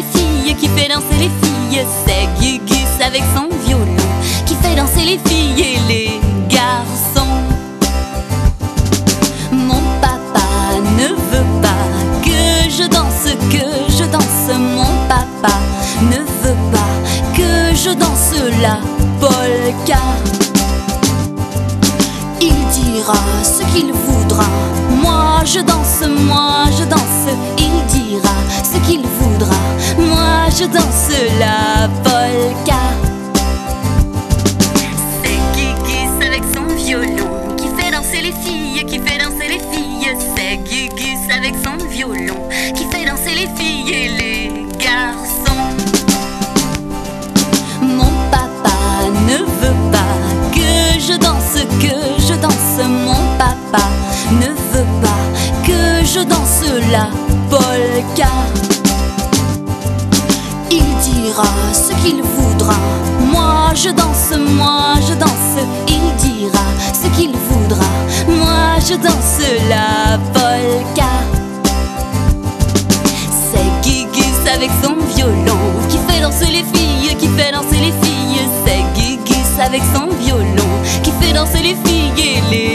les filles, qui fait danser les filles. C'est Gugusse avec son violon qui fait danser les filles et les garçons. Mon papa ne veut pas que je danse, Mon papa ne veut pas que je danse la polka. Il dira ce qu'il voudra, moi je danse, il dira ce qu'il voudra, moi je danse la polka. C'est Gugusse avec son violon qui fait danser les filles, C'est Gugusse avec son violon qui fait danser les filles et les garçons. Mon papa ne veut pas que je danse, Mon papa ne veut pas que je danse la polka. Il dira ce qu'il voudra, moi je danse, il dira ce qu'il voudra, moi je danse la polka. C'est Gugusse avec son violon qui fait danser les filles, C'est Gugusse avec son violon qui fait danser les filles et les